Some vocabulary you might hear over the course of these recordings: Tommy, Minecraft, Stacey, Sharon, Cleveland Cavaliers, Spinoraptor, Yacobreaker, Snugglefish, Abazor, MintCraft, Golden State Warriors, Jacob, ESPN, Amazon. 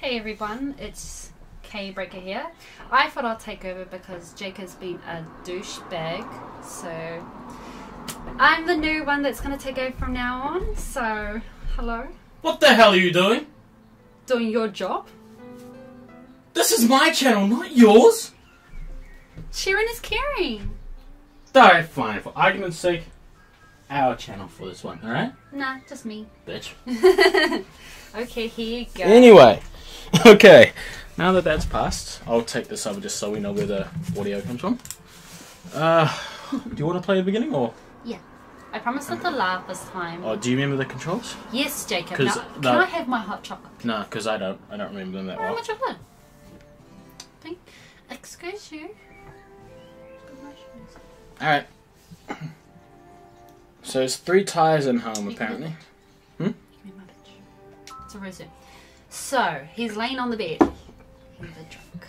Hey everyone, it's Yacobreaker here. I thought I'd take over because Jake has been a douchebag, so I'm the new one that's going to take over from now on, so hello. What the hell are you doing? Doing your job. This is my channel, not yours. Sharon is caring. Alright, fine. For argument's sake, our channel for this one, alright? Nah, just me. Bitch. Okay, here you go. Anyway, okay. Now that that's passed, I'll take this over just so we know where the audio comes from. Do you want to play the beginning or...? Yeah. I promise not to laugh this time. Oh, do you remember the controls? Yes, Jacob. Now, can I have my hot chocolate? No, because I don't remember them that well. Hot chocolate. Excuse you. Alright. So it's 3 tires in home, apparently. Hmm? Give me my bitch. It's a resume. So, he's laying on the bed. He's a drunk.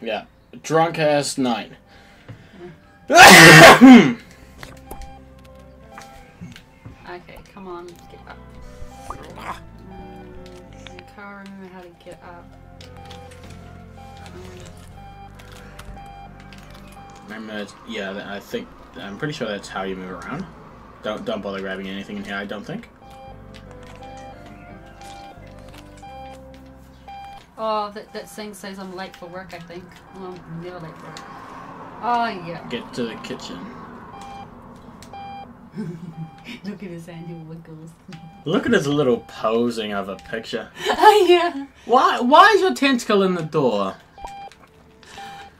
Yeah. Drunk ass night. Yeah. Okay, come on. Get up. I can't remember how to get up. Remember, yeah, I think I'm pretty sure that's how you move around. Don't bother grabbing anything in here. I don't think. Oh, that thing says I'm late for work. I think. Well, I'm never late for work. Oh yeah. Get to the kitchen. Look at his annual wiggles. Look at his little posing of a picture. Oh yeah. Why is your tentacle in the door?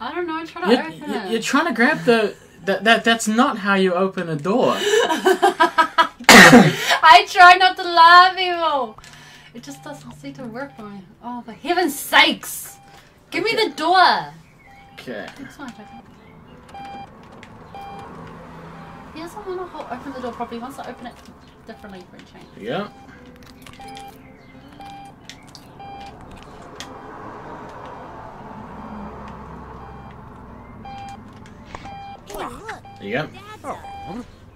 I don't know, I'm trying to open it. You're trying to grab the... That's not how you open a door. I try not to laugh, evil. It just doesn't seem to work for me. Oh, for heaven's sakes. Give me the door. Okay. That's fine, okay. He doesn't want to open the door properly. He wants to open it differently for a change. Yeah. There you go.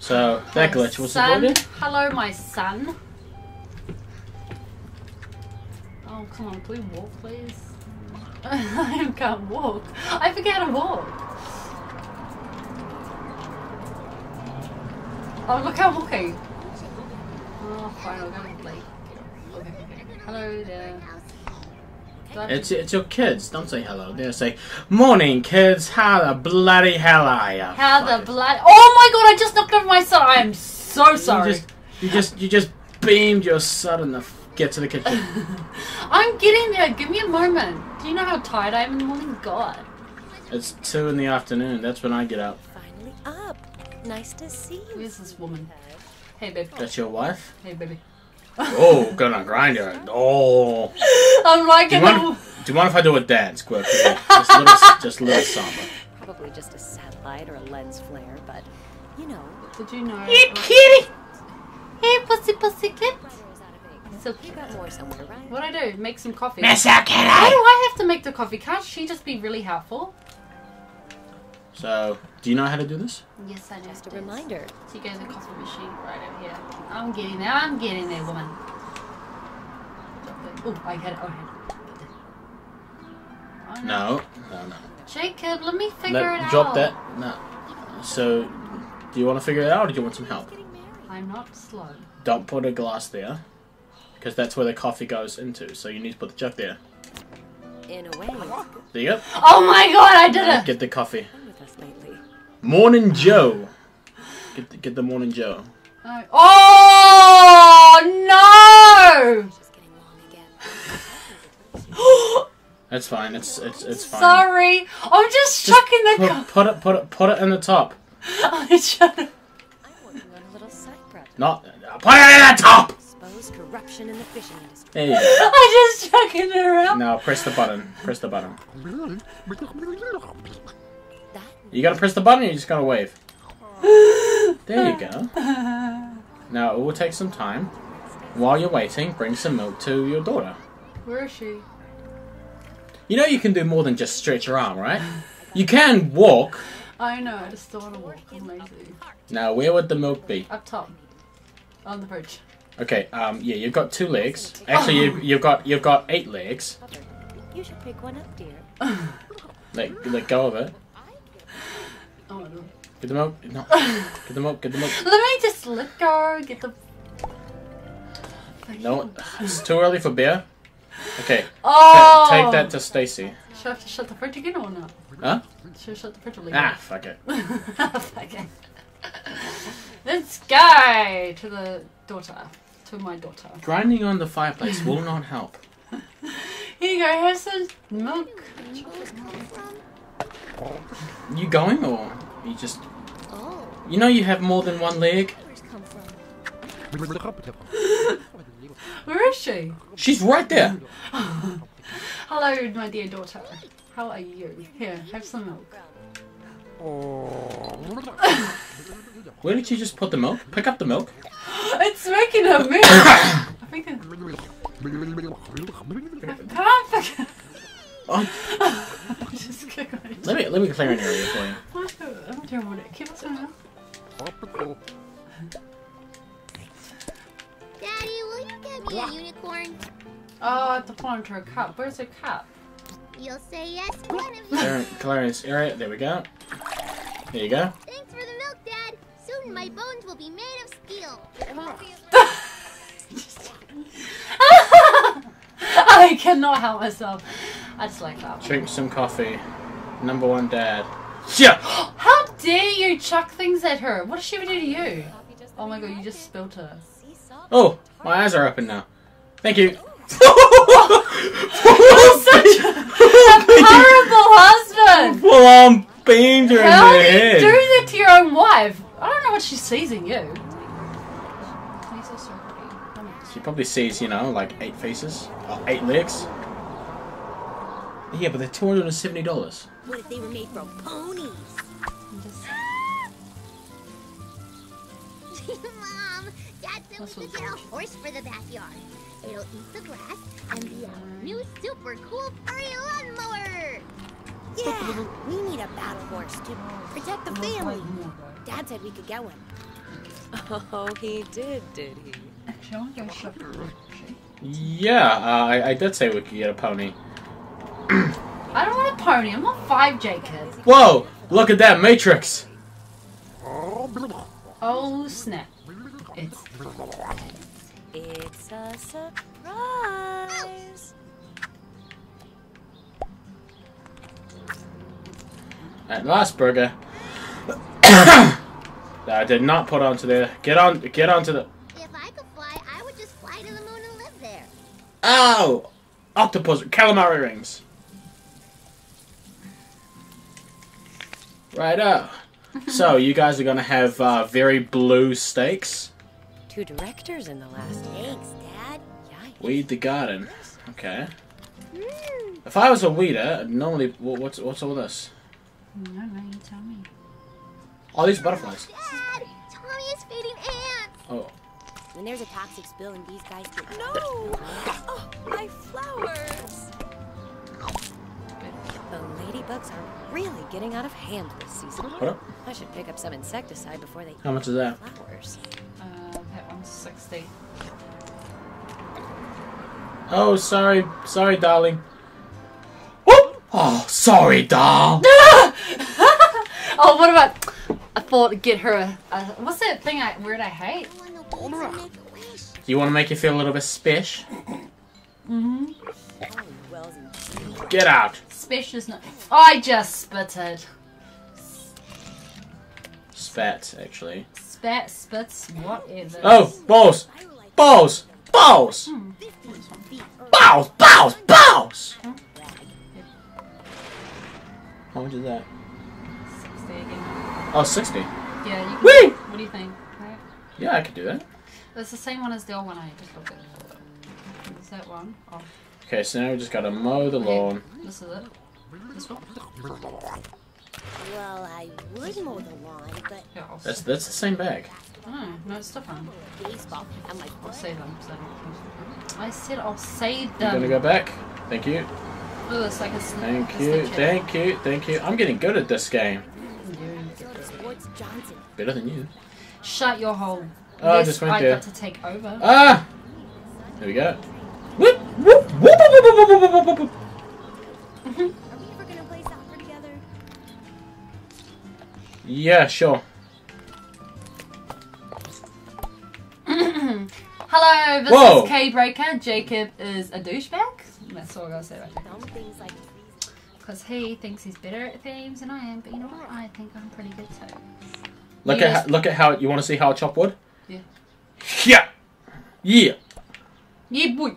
So that glitch was avoided. Hello, my son. Oh, come on, can we walk, please? I can't walk. I forget how to walk. Oh, look, I'm walking. Oh, fine, I'll go and play. Okay, okay. Hello there. It's your kids. Don't say hello. They'll say, "Morning, kids. How the bloody hell are you?" How the bloody... Oh my god! I just knocked over my son. I am so sorry. You just beamed your son in the... Get to the kitchen. I'm getting there. Give me a moment. Do you know how tired I am in the morning? God. It's 2 in the afternoon. That's when I get up. Finally up. Nice to see you. Where's this woman? Hey, baby. That's your wife. Hey, baby. Oh, gonna grind her. Oh. I'm like, do you mind if I do a dance quick? Just a little samba. Probably just a satellite or a lens flare, but you know. Did you know? Hey, kitty! Hey, pussy kid! So you got more somewhere, right? What'd I do? Make some coffee. Why do I have to make the coffee? Can't she just be really helpful? So, do you know how to do this? Yes, I do. Just a reminder. So you go to the coffee machine right over here. I'm getting there, woman. Oh, I had it. Oh, no. No. Jacob, let me figure it out. Drop that. No. So, do you want to figure it out or do you want some help? I'm not slow. Don't put a glass there, because that's where the coffee goes into. So you need to put the jug there. In a way. There you go. Oh my god, I did it! Get the coffee. Morning Joe. Get the Morning Joe. Oh no! That's fine. It's fine. Sorry, I'm just chucking the cup. Put it in the top. I'm working on a little side project. Not put it in the top. Expose corruption in the fishing industry. Hey. I'm just chucking it around. No, press the button. Press the button. You gotta press the button. Or you just gotta wave. There you go. Now it will take some time. While you're waiting, bring some milk to your daughter. Where is she? You know you can do more than just stretch your arm, right? You can walk. I know, I just don't want to walk. I'm lazy. Now, where would the milk be? Up top, on the bridge. Okay, yeah, you've got 2 legs. Actually, you've got 8 legs. You should pick one up, dear. Let go of it. Oh, no. Get them out. No. Get them out. Get them out. Let me just let go. Get them. No, it's too early for beer. Okay. Oh. Take that to Stacey. Should I have to shut the fridge again or not? Huh? Should I shut the fridge again? Ah, fuck it. Fuck it. Let's go to the daughter. To my daughter. Grinding on the fireplace will not help. Here you go. Have some milk. You going or you just? Oh. You know you have more than one leg. Where is she? She's right there. Hello, my dear daughter. How are you? Here, have some milk. Oh. Where did you just put the milk? Pick up the milk. It's making her move. I think. Can't. Oh. Just let me clear an area for you. I'm doing what it keeps on now. Daddy, will you get me a unicorn? Oh, I have to put into a cup. Where's the cup? You'll say yes to one of you. Clarence area. There we go. There you go. Thanks for the milk, Dad. Soon my bones will be made of steel. I cannot help myself. I just like that. Drink some coffee. Number one dad. Yeah. How dare you chuck things at her? What does she even do to you? Oh my god, you just spilled her. Oh, my eyes are open now. Thank you. I'm such a horrible husband. Well, I'm beamed her in the head. How do you do that to your own wife? I don't know what she sees in you. She probably sees, you know, like 8 faces. Oh, 8 legs. Yeah, but they're $270. What if they were made from ponies? Mom, Dad said we could get a horse for the backyard. It'll eat the grass and be our new super cool furry lawnmower. Yeah, we need a battle horse to protect the family. Dad said we could get one. Oh, he did he? Yeah, I did say we could get a pony. I don't want a pony. I'm not 5J kid. Whoa! Look at that matrix. Oh snap! It's a surprise. At last, burger. That I did not put onto there. Get onto the. If I could fly, I would just fly to the moon and live there. Oh, octopus calamari rings. Right up. So you guys are gonna have very blue steaks. 2 directors in the last. Thanks, Dad. Weed the garden. Okay. Mm. If I was a weeder, normally what's all this? No, no, you tell me. All these butterflies. Dad, Tommy is feeding ants. Oh. When there's a toxic spill and these guys get no. Oh, my flowers. The ladybugs are really getting out of hand this season. What up? I should pick up some insecticide before they. How much is that? Flowers. That one's 60. Oh, sorry, darling. Whoop! Oh, sorry, doll. Oh, what about? I thought get her a what's that thing? Word I hate. You want to make you feel a little bit special? Mhm. Get out. Special is not. I just spitted. Spat, actually. Spat, spits, whatever. Oh, balls! Balls! Balls! Hmm. Balls! Balls! Balls! Hmm? How much is that? 60 again. Oh, 60? Yeah, you can. Whee! What do you think? Right? Yeah, I could do that. It's the same one as the old one I just looked at. Is that one? Oh. Okay, so now we just gotta mow the lawn. This is it. This one. Well, I would mow the lawn, but that's the same bag. Oh, no, it's different. I'll save them. I said I'll save them. I'm gonna go back. Thank you. Oh, it's like a snake. Thank you. I'm getting good at this game. Better than you. Shut your hole. Oh, yes, I just went there. I got to take over. Ah! There we go. Whoop! Whoop! Whoop! Whoop! Whoop! Whoop! Whoop! Whoop! Mm-hmm. Are we ever gonna play soccer together? Yeah, sure. Hello, this Whoa. Is Yacobreaker. Jacob is a douchebag. That's all I gotta say right now. Because he thinks he's better at themes than I am, but you know what? I think I'm pretty good too. Look at how, look at how you want to see how I chop wood. Yeah. Yeah. Yeah. Yeah, boy.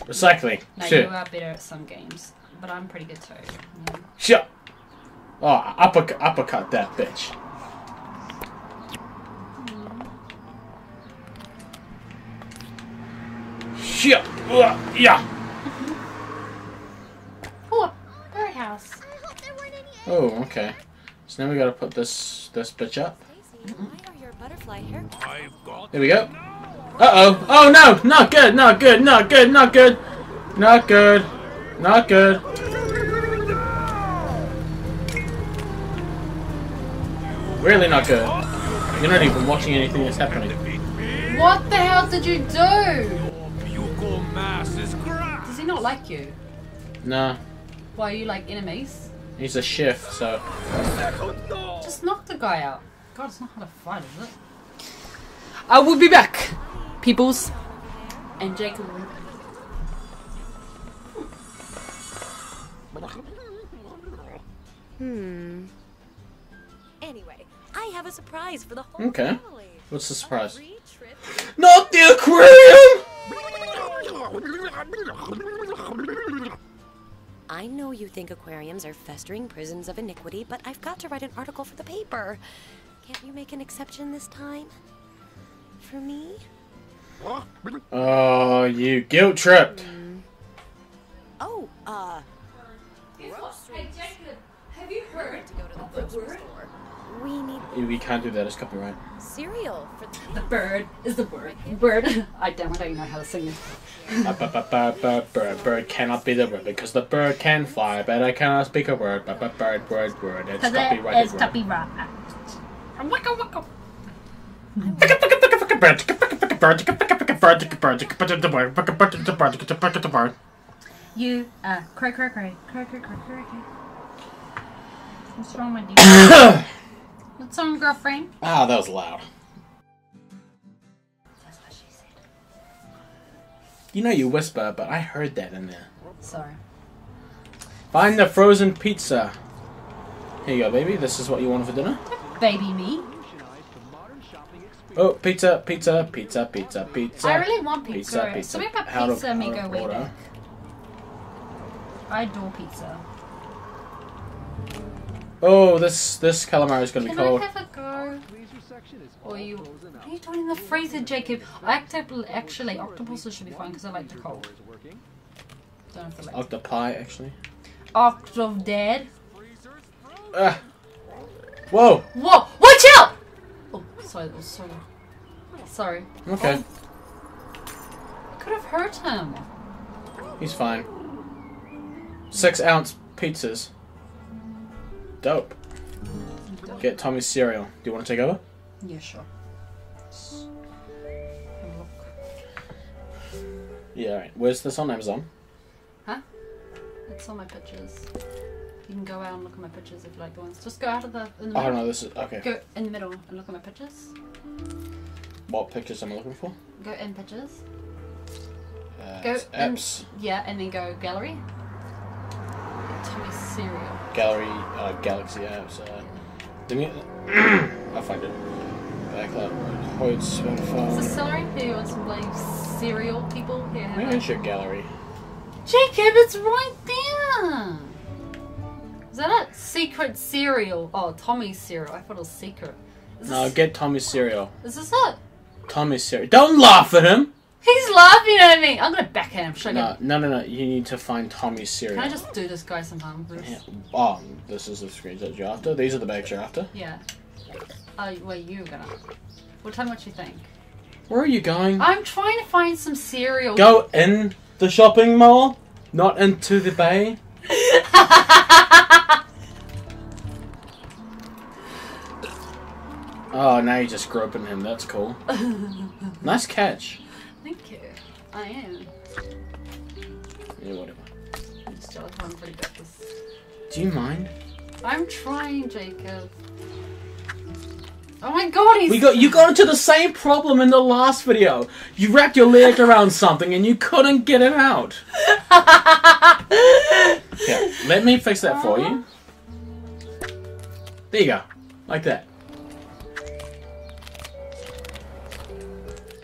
Recycling. No, sure. You are better at some games, but I'm pretty good too. Yeah. Sure. Oh, uppercut that bitch. Mm. Sure. Yeah. House. Oh, okay. So now we gotta put this bitch up. There we go. Uh-oh. Oh no! Not good! Not good! Not good! Not good! Not good! Not good! Really not good. You're not even watching anything that's happening. What the hell did you do? Does he not like you? Nah. Why are you like enemies? He's a shift, so. Just knock the guy out. God, it's not how to fight, is it? I will be back, peoples. And Jacob. Anyway, I have a surprise for the whole family. What's the surprise? Not the aquarium! I know you think aquariums are festering prisons of iniquity, but I've got to write an article for the paper. Can't you make an exception this time? For me? Oh, you guilt tripped. Oh, Hey, Jacob, have you heard to go to the grocery store? We need... We can't do that, it's copyright. Cereal for the bird is the word. Bird. I don't know how to sing it. Bird cannot be the word because the bird can fly, but I cannot speak a word. Bird. It's copyright. It's copyright. Wicka wicka. Bird. You cray. What's wrong with you? What's on, girlfriend? Ah, that was loud. That's what she said. You know you whisper, but I heard that in there. Sorry. Find the frozen pizza. Here you go, baby. This is what you wanted for dinner. Baby me. Oh, pizza. I really want pizza. So we have a pizza may go way back. I adore pizza. Oh, this calamari is going to be cold. Can I have a go? Or are you doing in the freezer, Jacob? Actually, octopuses should be fine because I like the cold. Octopi, actually. Octop dead. Whoa! Whoa! Watch out! Oh, sorry, that was so... Sorry. Okay. Oh, I could have hurt him. He's fine. 6-ounce pizzas. Dope. Get Tommy's cereal. Do you want to take over? Yeah, sure. Yeah, alright. Where's this on Amazon? Huh? It's on my pictures. You can go out and look at my pictures if you like the ones. Just go out of the... In the middle. Oh, no, this is... Okay. Go in the middle and look at my pictures. What pictures am I looking for? Go in pictures. Go apps. In, yeah, and then go gallery. Tommy's cereal. Gallery, Galaxy apps, I'll find it. Backlot, Hoyt's phone. Is this celery? Here, you want some, like, cereal people? Here, have Where's your gallery? Jacob, it's right there! Is that it? Secret cereal. Oh, Tommy's cereal. I thought it was secret. No, get Tommy's cereal. Is this it? Tommy's cereal. Don't laugh at him! He's laughing at me! I'm gonna backhand him. Should I no. You need to find Tommy's cereal. Can I just do this guy sometime, please? Yeah. Oh, this is the screens that you're after? These are the bags you're after? Yeah. Oh, well, you're gonna. What time would you think? Where are you going? I'm trying to find some cereal. Go in the shopping mall, not into the bay. Oh, now you're just groping him. That's cool. Nice catch. Thank you. I am. Yeah, whatever. still can't really get this. Do you mind? I'm trying, Jacob. Oh my god, he's... You got into the same problem in the last video. You wrapped your leg around something and you couldn't get it out. Okay, let me fix that for you. There you go. Like that.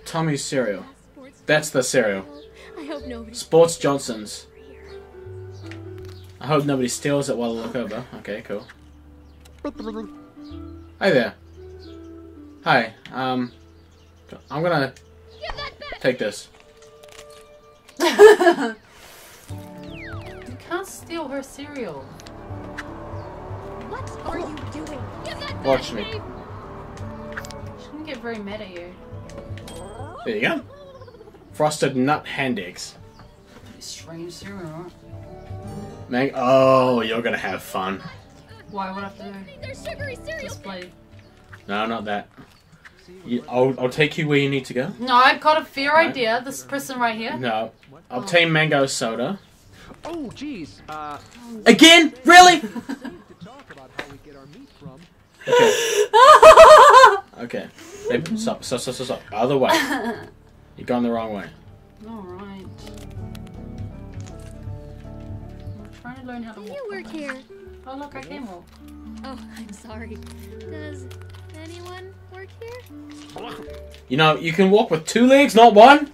Tommy's cereal. That's the cereal. Sports Johnson's. I hope nobody steals it while I look over. Okay, cool. Hey there. Hi. I'm gonna take this. You can't steal her cereal. What are you doing? Watch me. She didn't get very mad at you. There you go. Frosted nut hand eggs. Strange cereal. Mang. Oh, you're gonna have fun. Why would I have to display? No, not that. You, I'll take you where you need to go. No, I've got a fair idea. This person right here. No. Obtain mango soda. Oh, jeez. Again? Really? Okay. Okay. Stop. Other way. You're going the wrong way. Alright. I'm trying to learn how to walk. You work here. Oh, look, I can walk. Oh, I'm sorry. Does anyone work here? You know, you can walk with two legs, not one.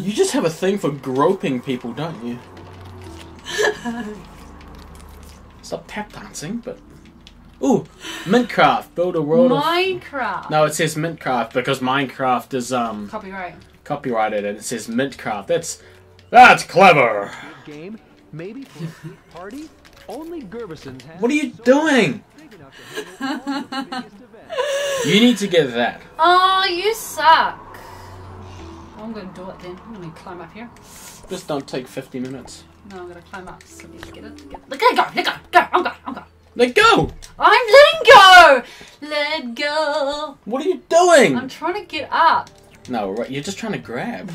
You just have a thing for groping people, don't you? Stop tap dancing, but... Ooh, MintCraft, build a world of... No, it says MintCraft because Minecraft is, copyrighted, and it says MintCraft. That's clever! Game, maybe for a party? Only Gerbison's has. What are you doing? You need to get that. Oh, you suck. I'm gonna do it then. I'm gonna climb up here. Just don't take 50 minutes. No, I'm gonna climb up. So we get it. Let go. I'm gone. Let go. I'm letting go. Let go. What are you doing? I'm trying to get up. No, right. You're just trying to grab.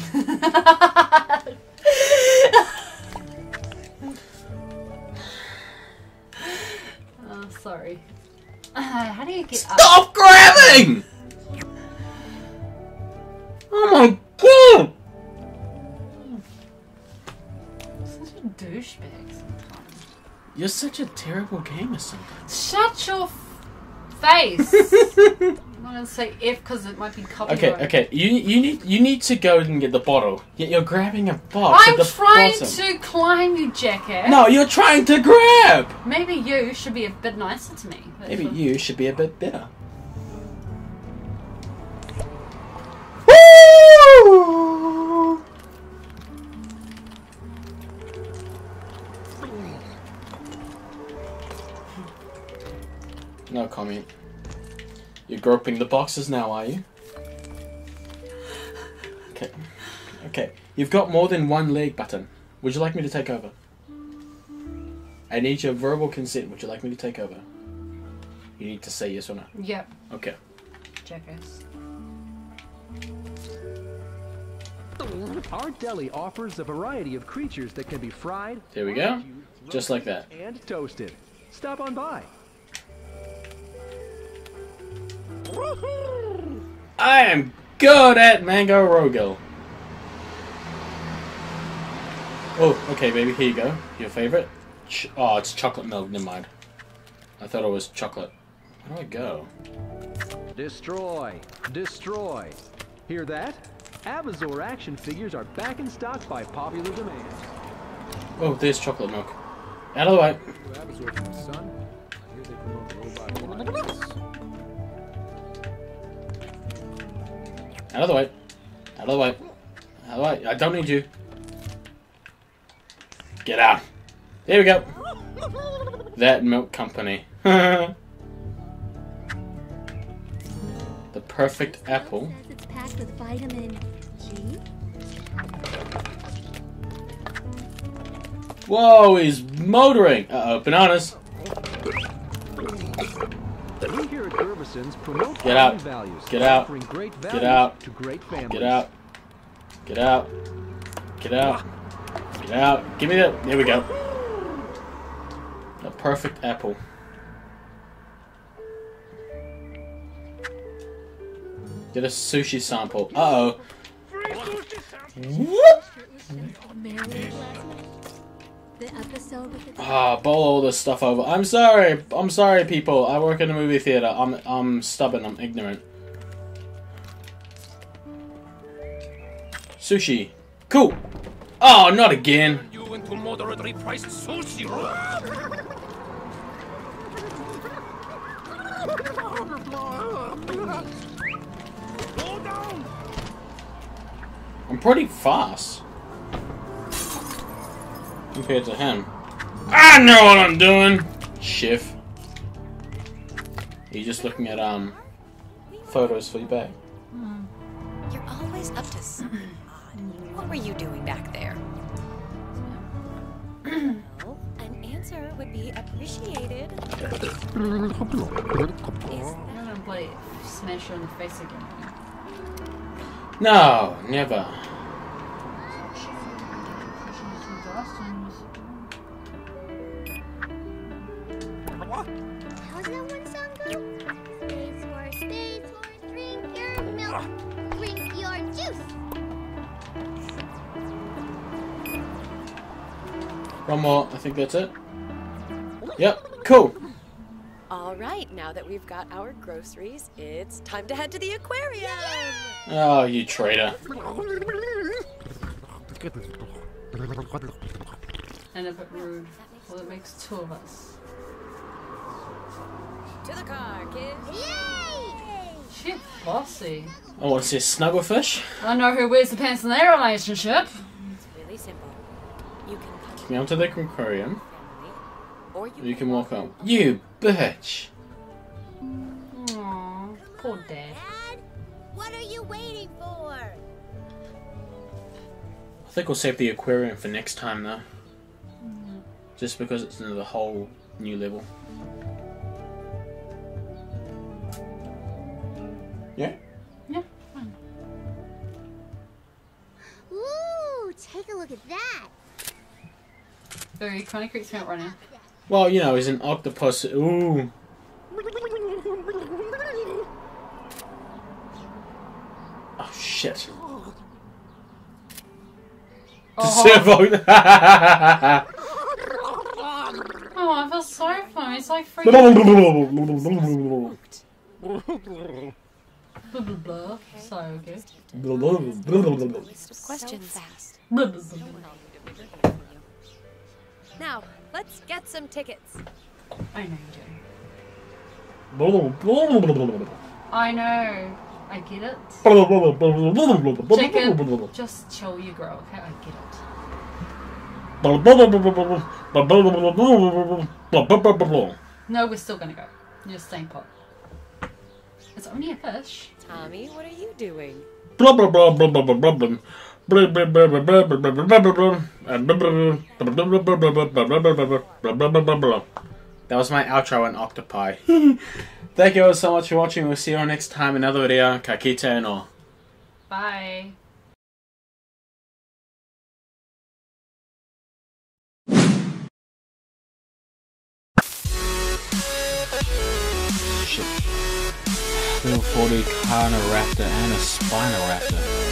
Sorry. How do you get up? Stop grabbing! Oh my god! Such a douchebag sometimes. You're such a terrible gamer sometimes. Shut your face! I'm not gonna say F because it might be copyrighted. Okay. You need to go and get the bottle. Yet you're grabbing a box. I'm trying to climb, you jackass. No, you're trying to grab. Maybe you should be a bit nicer to me. Maybe you should be a bit better. Woo! No comment. You're groping the boxes now, are you? Okay. You've got more than one leg button. Would you like me to take over? I need your verbal consent. Would you like me to take over? You need to say yes or no. Yep. Okay. Jackass. Our deli offers a variety of creatures that can be fried. There we go. Just like that. And toasted. Stop on by. I am good at mango rogal. Oh, okay, baby. Here you go. Your favorite. Oh, it's chocolate milk. Never mind. I thought it was chocolate. Where do I go? Destroy. Hear that? Abazor action figures are back in stock by popular demand. Oh, there's chocolate milk. Out of the way. Abazor from the Sun. I hear they promote robot lines. Out of the way. I don't need you. Get out. There we go. That milk company. The perfect apple. It's packed with vitamin G. Whoa, he's motoring. Uh-oh, bananas. Get out. Get out. Get out. Get out. Get out. Get out. Give me that. There we go. A perfect apple. Get a sushi sample. Uh-oh. What? Ah, bowl all this stuff over. I'm sorry, people. I work in a movie theater. I'm stubborn. I'm ignorant. Sushi. Cool. Oh, not again. You went to moderately priced sushi. I'm pretty fast compared to him. I know what I'm doing. Shift. You're just looking at photos for your bag. You're always up to something odd. What were you doing back there? Well, an answer would be appreciated. Wait, smash her in the face again. No, never. How's that one song go? Space Force, drink your milk, drink your juice. One more, I think that's it. Yep, cool. Alright, now that we've got our groceries, it's time to head to the aquarium! Oh, you traitor. And a bit rude. Well, it makes two of us. To the car, kids! Yay! She's bossy. Oh, what's this, Snugglefish? I know who wears the pants in their relationship. It's really simple. You can come down to the aquarium. Or you can walk home. You bitch! Aww, poor Dad. Dad, what are you waiting for? I think we'll save the aquarium for next time, though. Just because it's another whole new level. Yeah? Yeah, fine. Ooh, take a look at that! Very kind of creeps me out right now. Well, you know, he's an octopus. Ooh. Oh, shit. Oh, servo. Oh, I feel sorry for him. It's like freaking. Sorry, okay. Questions asked. Now, let's get some tickets. I know you do. I know. I get it. Chicken, just chill, you girl. Okay, I get it. No, we're still gonna go. You're staying put. It's only a fish. Tommy, what are you doing? Blah blah blah blah blah blah blah. That was my outro on octopi. Thank you all so much for watching. We'll see you all next time in another video. Ka kite no. Bye. Shit. Little 40 carnoraptor and a spinoraptor.